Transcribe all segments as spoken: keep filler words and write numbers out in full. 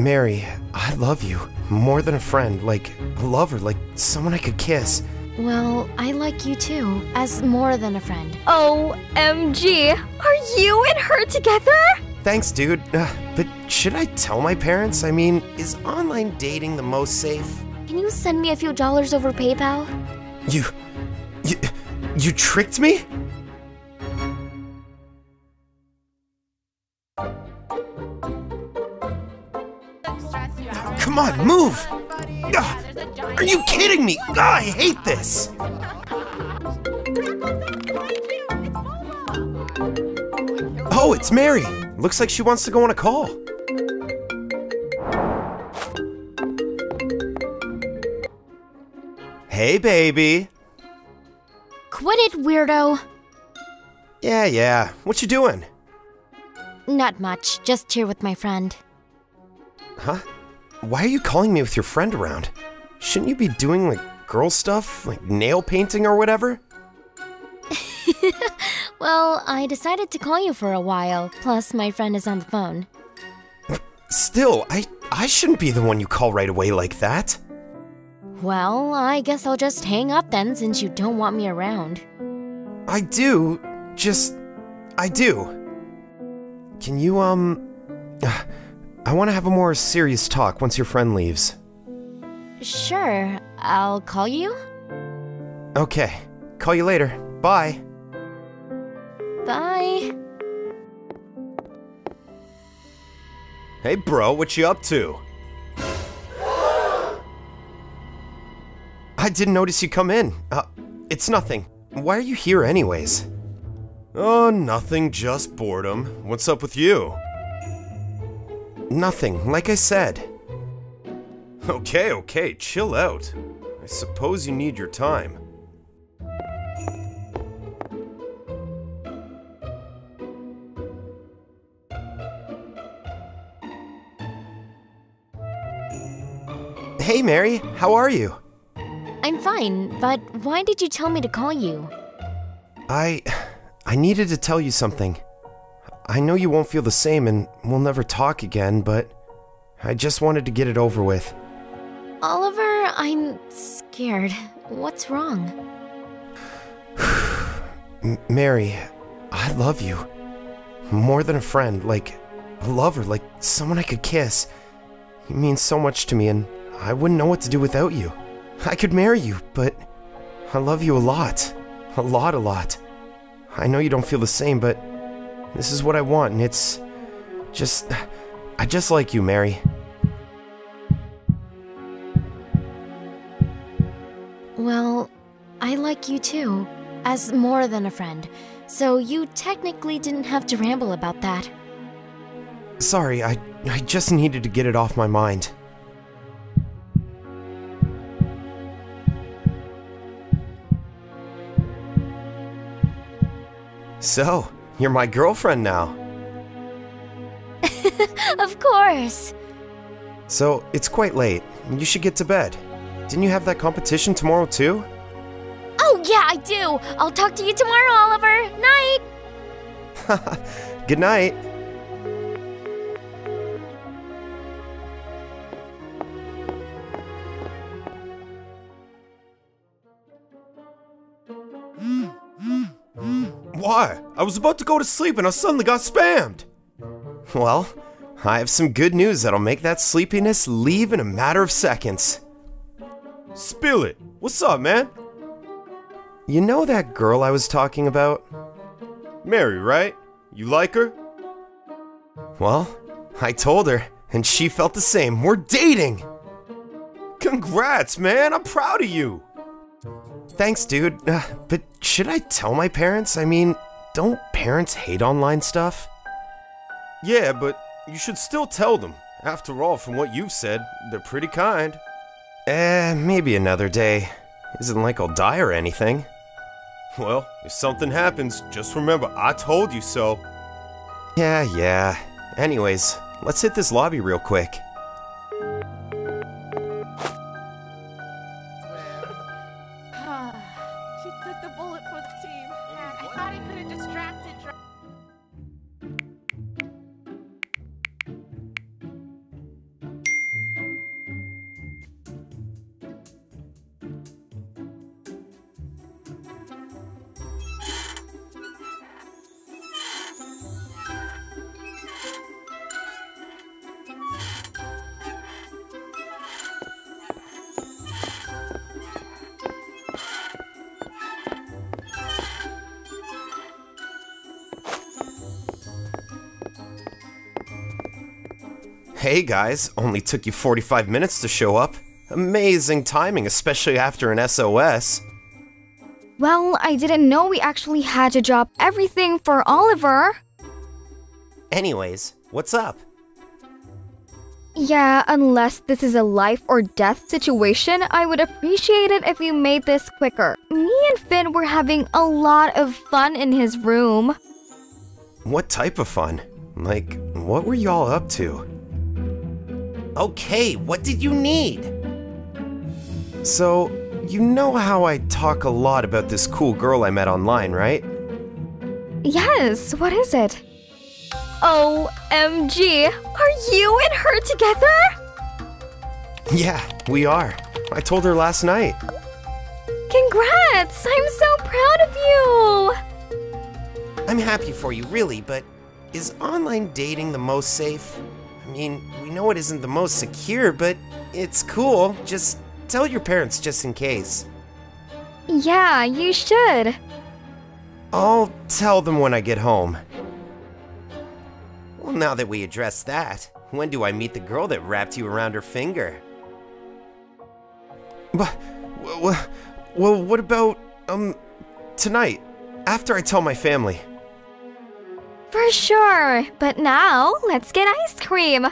Mary, I love you. More than a friend, like a lover, like someone I could kiss. Well, I like you too, as more than a friend. O M G, are you and her together? Thanks, dude. Uh, but should I tell my parents? I mean, is online dating the most safe? Can you send me a few dollars over PayPal? You... you... you tricked me? Come on, move! Ugh, are you kidding me? Ugh, I hate this! Oh, it's Mary! Looks like she wants to go on a call. Hey, baby! Quit it, weirdo! Yeah, yeah. What you doing? Not much. Just here with my friend. Huh? Why are you calling me with your friend around? Shouldn't you be doing, like, girl stuff? Like, nail painting or whatever? Well, I decided to call you for a while. Plus, my friend is on the phone. Still, I, I shouldn't be the one you call right away like that. Well, I guess I'll just hang up then since you don't want me around. I do. Just... I do. Can you, um... Uh, I want to have a more serious talk once your friend leaves. Sure, I'll call you. Okay, call you later. Bye. Bye. Hey bro, what you up to? I didn't notice you come in. Uh, it's nothing. Why are you here anyways? Oh, nothing, just boredom. What's up with you? Nothing, like I said. Okay, okay, chill out. I suppose you need your time. Hey Mary, how are you? I'm fine, but why did you tell me to call you? I... I needed to tell you something. I know you won't feel the same and we'll never talk again, but I just wanted to get it over with. Oliver, I'm scared. What's wrong? Mary, I love you. More than a friend, like a lover, like someone I could kiss. You mean so much to me and I wouldn't know what to do without you. I could marry you, but I love you a lot. A lot, a lot. I know you don't feel the same, but this is what I want, and it's just... I just like you, Mary. Well, I like you too, as more than a friend. So you technically didn't have to ramble about that. Sorry, I, I just needed to get it off my mind. So... you're my girlfriend now. Of course. So, it's quite late. You should get to bed. Didn't you have that competition tomorrow too? Oh yeah, I do. I'll talk to you tomorrow, Oliver. Night. Good night. Why? I was about to go to sleep and I suddenly got spammed! Well, I have some good news that'll make that sleepiness leave in a matter of seconds. Spill it! What's up, man? You know that girl I was talking about? Mary, right? You like her? Well, I told her, and she felt the same. We're dating! Congrats, man! I'm proud of you! Thanks, dude. Uh, but should I tell my parents? I mean, don't parents hate online stuff? Yeah, but you should still tell them. After all, from what you've said, they're pretty kind. Eh, maybe another day. Isn't like I'll die or anything. Well, if something happens, just remember I told you so. Yeah, yeah. Anyways, let's hit this lobby real quick. Hey guys, only took you forty-five minutes to show up. Amazing timing, especially after an S O S. Well, I didn't know we actually had to drop everything for Oliver. Anyways, what's up? Yeah, unless this is a life or death situation, I would appreciate it if you made this quicker. Me and Finn were having a lot of fun in his room. What type of fun? Like, what were y'all up to? Okay, what did you need? So, you know how I talk a lot about this cool girl I met online, right? Yes, what is it? O M G, are you and her together? Yeah, we are. I told her last night. Congrats! I'm so proud of you! I'm happy for you, really, but is online dating the most safe? I mean, we know it isn't the most secure, but it's cool. Just tell your parents just in case. Yeah, you should. I'll tell them when I get home. Well, now that we addressed that, when do I meet the girl that wrapped you around her finger? But, well, well, what about, um, tonight, after I tell my family? For sure, but now, let's get ice cream!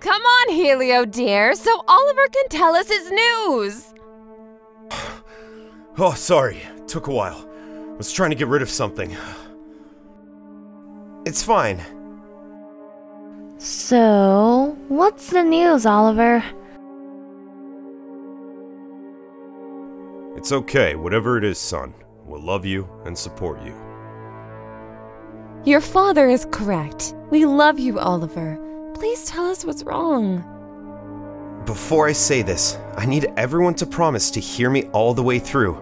Come on, Helio dear, so Oliver can tell us his news! Oh, sorry. Took a while. I was trying to get rid of something. It's fine. So, what's the news, Oliver? It's okay, whatever it is, son. We'll love you and support you. Your father is correct. We love you, Oliver. Please tell us what's wrong. Before I say this, I need everyone to promise to hear me all the way through.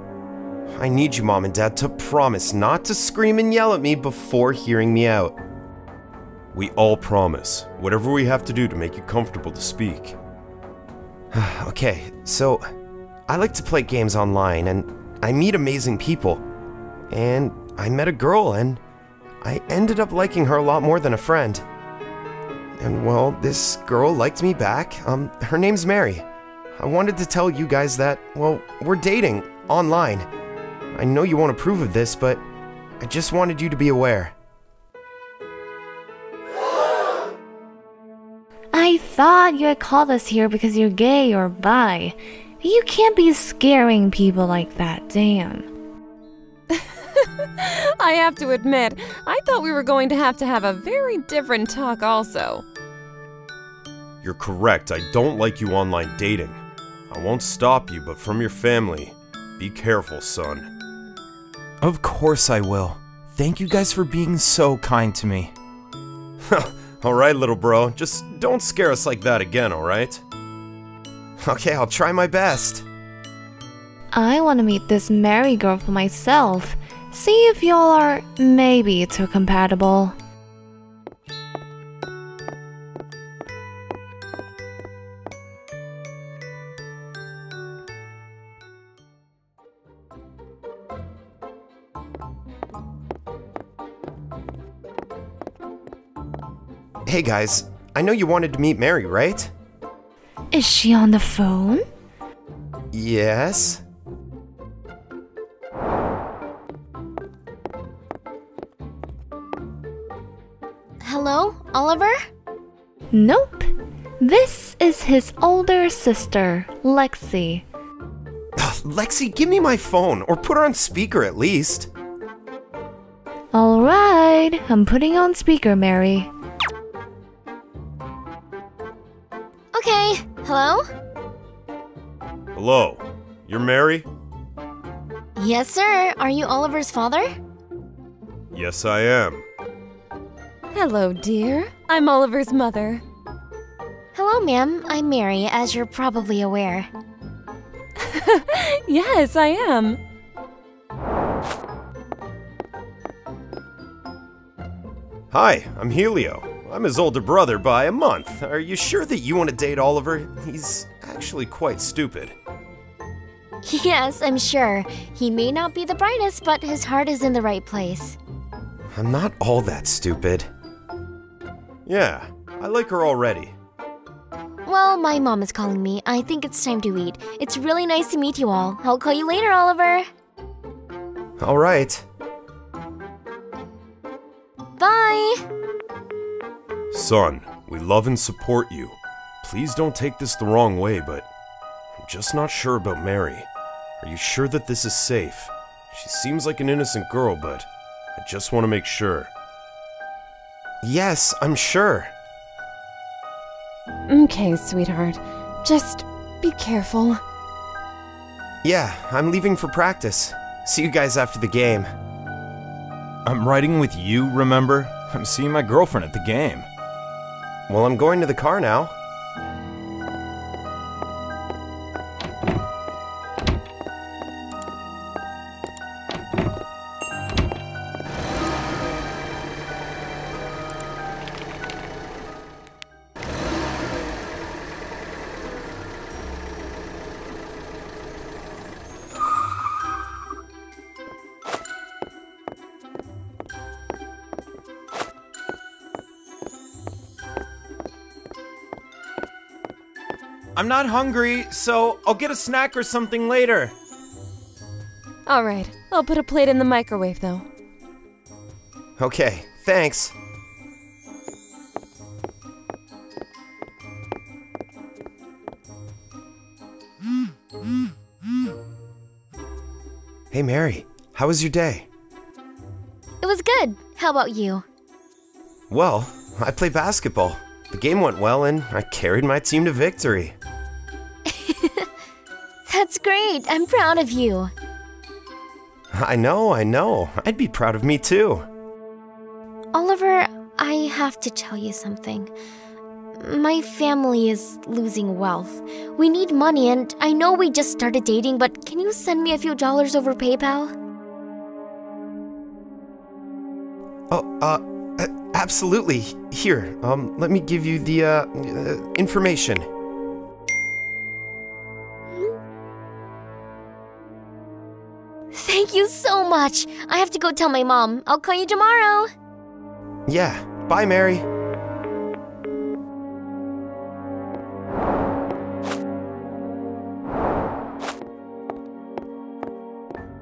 I need you, Mom and Dad, to promise not to scream and yell at me before hearing me out. We all promise. Whatever we have to do to make you comfortable to speak. Okay, so I like to play games online, and I meet amazing people. And I met a girl, and I ended up liking her a lot more than a friend. And, well, this girl liked me back. Um, her name's Mary. I wanted to tell you guys that, well, we're dating, online. I know you won't approve of this, but I just wanted you to be aware. I thought you had called us here because you're gay or bi. You can't be scaring people like that, damn. I have to admit, I thought we were going to have to have a very different talk also. You're correct, I don't like you online dating. I won't stop you, but from your family, be careful, son. Of course I will. Thank you guys for being so kind to me. Alright, little bro, just don't scare us like that again, alright? Okay, I'll try my best. I want to meet this Mary girl for myself. See if y'all are maybe too compatible. Hey guys, I know you wanted to meet Mary, right? Is she on the phone? Yes. Hello, Oliver? Nope. This is his older sister, Lexi. Ugh, Lexi, give me my phone, or put her on speaker at least. Alright, I'm putting on speaker, Mary. Okay, hello? Hello, you're Mary? Yes, sir. Are you Oliver's father? Yes, I am. Hello, dear. I'm Oliver's mother. Hello, ma'am. I'm Mary, as you're probably aware. Yes, I am. Hi, I'm Helio. I'm his older brother by a month. Are you sure that you want to date Oliver? He's actually quite stupid. Yes, I'm sure. He may not be the brightest, but his heart is in the right place. I'm not all that stupid. Yeah, I like her already. Well, my mom is calling me. I think it's time to eat. It's really nice to meet you all. I'll call you later, Oliver. All right. Bye! Son, we love and support you. Please don't take this the wrong way, but I'm just not sure about Mary. Are you sure that this is safe? She seems like an innocent girl, but I just want to make sure. Yes, I'm sure. Okay, sweetheart. Just be careful. Yeah, I'm leaving for practice. See you guys after the game. I'm riding with you, remember? I'm seeing my girlfriend at the game. Well, I'm going to the car now. I'm not hungry, so I'll get a snack or something later. All right, I'll put a plate in the microwave, though. Okay, thanks. Hey, Mary, how was your day? It was good. How about you? Well, I play basketball. The game went well, and I carried my team to victory. That's great. I'm proud of you. I know, I know. I'd be proud of me too. Oliver, I have to tell you something. My family is losing wealth. We need money, and I know we just started dating, but can you send me a few dollars over PayPal? Oh, uh, absolutely. Here, um, let me give you the, uh, uh information. Thank you so much! I have to go tell my mom. I'll call you tomorrow! Yeah, bye, Mary.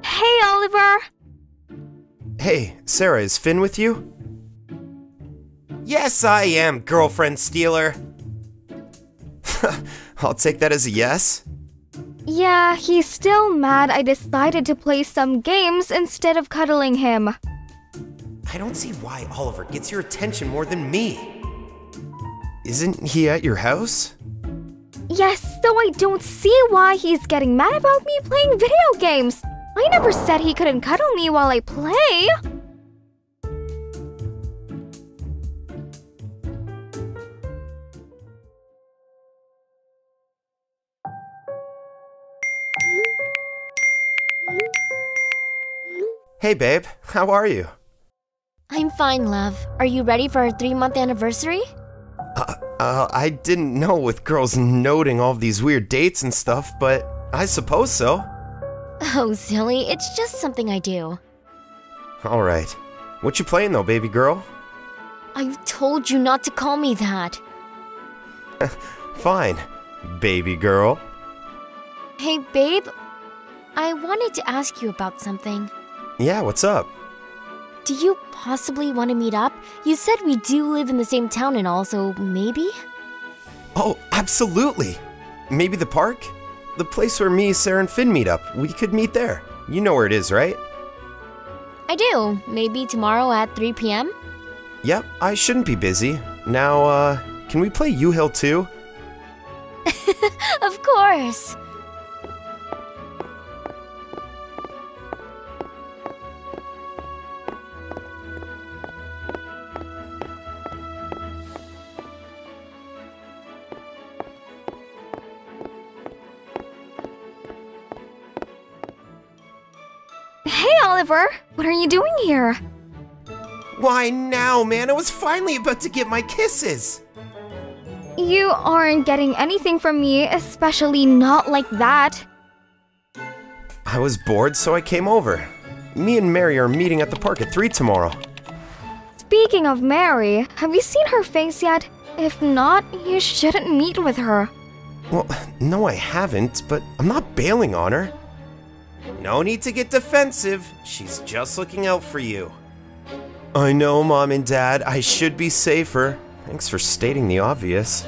Hey, Oliver! Hey, Sarah, is Finn with you? Yes, I am, girlfriend stealer! I'll take that as a yes. Yeah, he's still mad I decided to play some games instead of cuddling him. I don't see why Oliver gets your attention more than me. Isn't he at your house? Yes, so I don't see why he's getting mad about me playing video games. I never said he couldn't cuddle me while I play. Hey babe, how are you? I'm fine, love. Are you ready for our three-month anniversary? Uh, uh, I didn't know with girls noting all these weird dates and stuff, but I suppose so. Oh, silly. It's just something I do. All right. What you playing though, baby girl? I've told you not to call me that. Fine, baby girl. Hey, babe. I wanted to ask you about something. Yeah, what's up? Do you possibly want to meet up? You said we do live in the same town and all, so maybe? Oh, absolutely! Maybe the park? The place where me, Sarah, and Finn meet up. We could meet there. You know where it is, right? I do. Maybe tomorrow at three p m? Yep, I shouldn't be busy. Now, uh, can we play U-Hill too? Of course! Oliver, what are you doing here? Why now, man? I was finally about to get my kisses. You aren't getting anything from me, especially not like that. I was bored, so I came over. Me and Mary are meeting at the park at three tomorrow. Speaking of Mary, have you seen her face yet? If not, you shouldn't meet with her. Well, no, I haven't, but I'm not bailing on her. No need to get defensive. She's just looking out for you. I know, Mom and Dad. I should be safer. Thanks for stating the obvious.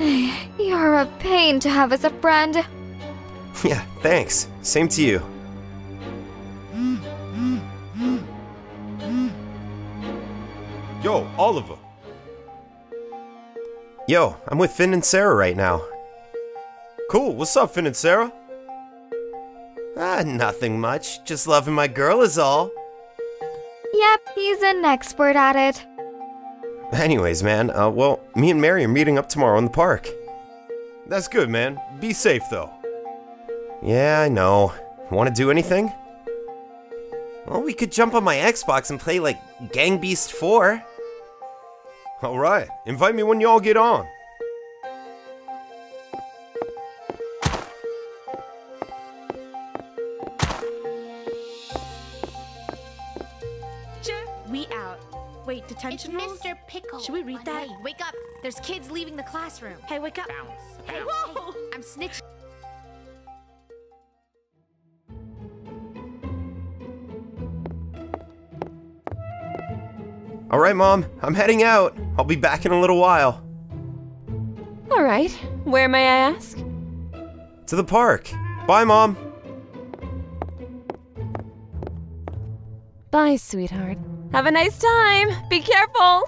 You're a pain to have as a friend. Yeah, thanks. Same to you. Yo, Oliver. Yo, I'm with Finn and Sarah right now. Cool, what's up, Finn and Sarah? Ah, nothing much. Just loving my girl is all. Yep, he's an expert at it. Anyways, man, uh, well, me and Mary are meeting up tomorrow in the park. That's good, man. Be safe, though. Yeah, I know. Want to do anything? Well, we could jump on my Xbox and play, like, Gang Beast four. Alright, invite me when y'all get on. We out. Wait, detention rules? It's Mister Pickle. Should we read that? Hey, wake up. There's kids leaving the classroom. Hey, wake up. Bounce. Bounce. Hey, whoa. Hey, I'm snitching. All right, Mom. I'm heading out. I'll be back in a little while. All right. Where may I ask? To the park. Bye, Mom. Bye, sweetheart. Have a nice time! Be careful!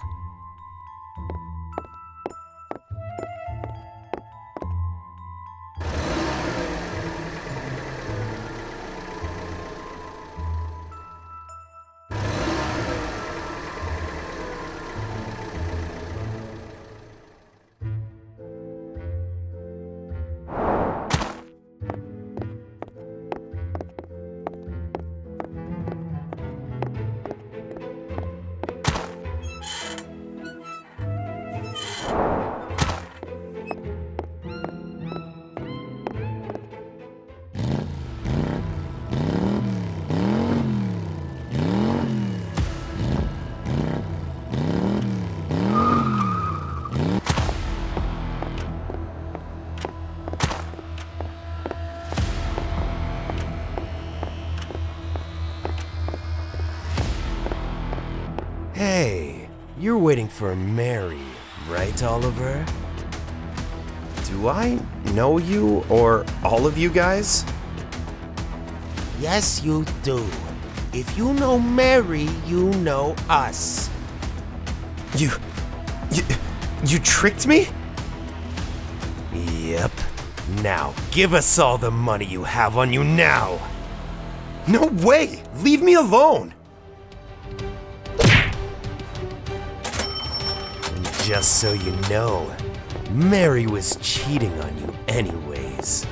You're waiting for Mary, right, Oliver? Do I know you or all of you guys? Yes, you do. If you know Mary, you know us. You... you... you tricked me? Yep. Now, give us all the money you have on you now! No way! Leave me alone! Just so you know, Mary was cheating on you anyways.